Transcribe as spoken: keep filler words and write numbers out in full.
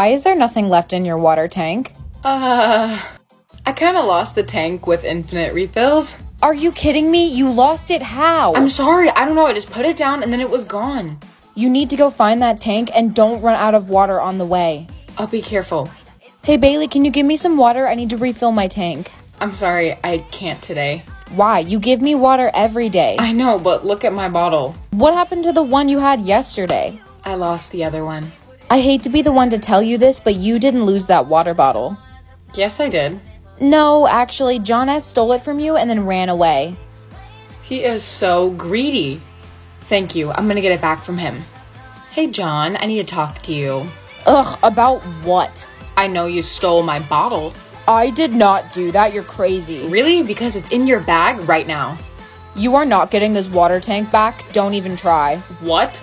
Why is there nothing left in your water tank? Uh, I kinda lost the tank with infinite refills. Are you kidding me? You lost it how? I'm sorry, I don't know, I just put it down and then it was gone. You need to go find that tank and don't run out of water on the way. I'll be careful. Hey Bailey, can you give me some water? I need to refill my tank. I'm sorry, I can't today. Why? You give me water every day. I know, but look at my bottle. What happened to the one you had yesterday? I lost the other one. I hate to be the one to tell you this, but you didn't lose that water bottle. Yes, I did. No, actually, John S. stole it from you and then ran away. He is so greedy. Thank you. I'm gonna get it back from him. Hey, John, I need to talk to you. Ugh, about what? I know you stole my bottle. I did not do that. You're crazy. Really? Because it's in your bag right now. You are not getting this water tank back. Don't even try. What?